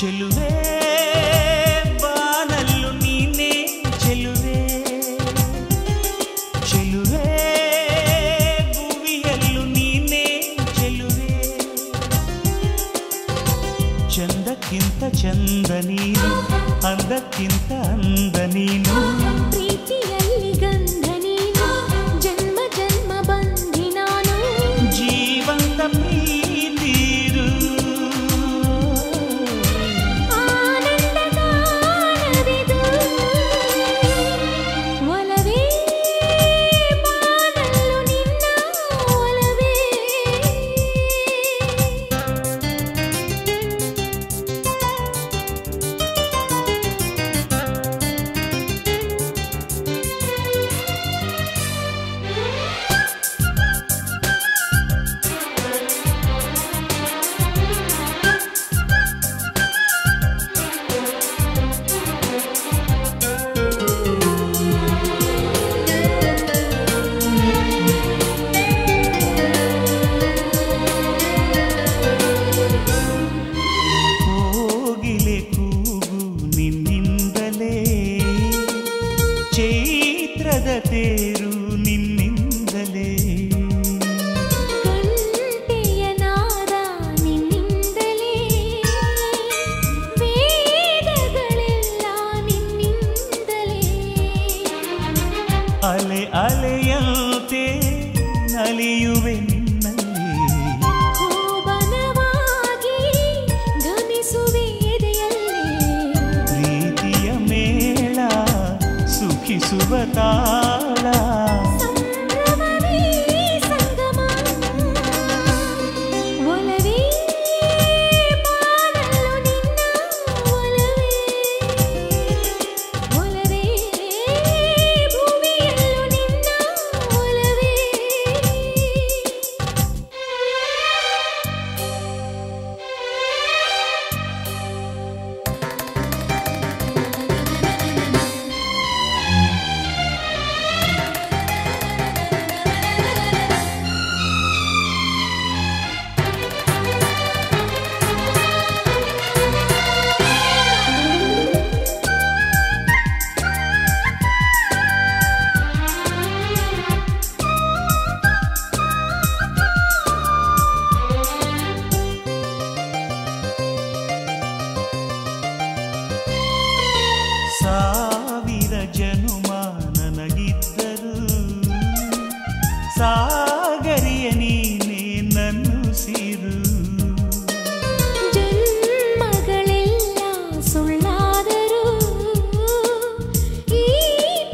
ಚೆಲುವೆ ಬಾನಲ್ಲು ನೀನೇ ಚೆಲುವೆ ಚೆಲುವೆ ಭುವಿಯಲ್ಲೂ ನೀನೇ ಚೆಲುವೆ ಚಂದಕ್ಕಿಂತ ಚಂದ ನೀನು ಅಂದಕ್ಕಿಂತ ಅಂದ ನೀನು ಪ್ರೀತಿಯಲ್ಲಿ ಗಂಧ ನೀನು ಜನ್ಮ ಜನ್ಮ ಬಂಧಿ ನಾನು ಜೀವಂತ ನೀರು ಚೈತ್ರದ ತೇರು ನಿನ್ನಿಂದಲೇ ಗಂಟೆಯ ನಾದ ನಿನ್ನಿಂದಲೇ ವೇದಗಳೆಲ್ಲ ನಿನ್ನಿಂದಲೇ ಅಲೆ ಅಲೆಯಂತೆ ನಲಿಯುವೆ ನಿನ್ನಲ್ಲಿ ಕೋಮಲವಾಗಿ ಗಮಿಸುವೆ ಪ್ರೀತಿಯ ಮೇಳ ಸುಖಿಸುವ ತಾಳ ಸಂಭ್ರಮವೇ ಸಂಗಮ ಒಲವೇ ಬಾನಲ್ಲು ನಿನ್ನ ಒಲವೇ ಒಲವೇ ಭುವಿಯಲ್ಲೂ ನಿನ್ನ ಒಲವೇ ಸಾವಿರ ಜನುಮ ನನಗಿದ್ದರು ಸಾಗರಿಯ ನೀನೇ ನನ್ನುಸಿರು ಜನ್ಮಗಳೆಲ್ಲ ಸುಳ್ಳಾದರೂ ಈ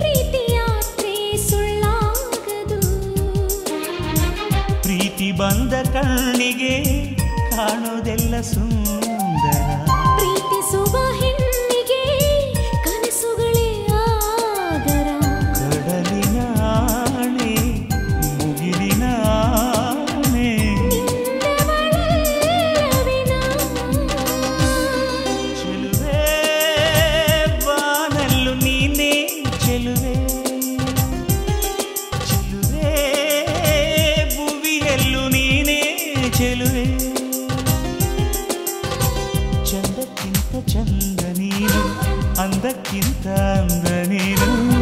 ಪ್ರೀತಿ ಯಾತ್ರೆ ಸುಳ್ಳಾಗದು ಪ್ರೀತಿ ಬಂದ ಕಣ್ಣಿಗೆ ಕಾಣೋದೆಲ್ಲ ಸುಂದರ ಪ್ರೀತಿಸುವ ಹೆಣ್ಣಿಗೆ ಚೆಲುವೆ ಚಂದಕ್ಕಿಂತ ಚಂದ ನೀನು ಅಂದಕ್ಕಿಂತ ಅಂದ ನೀನು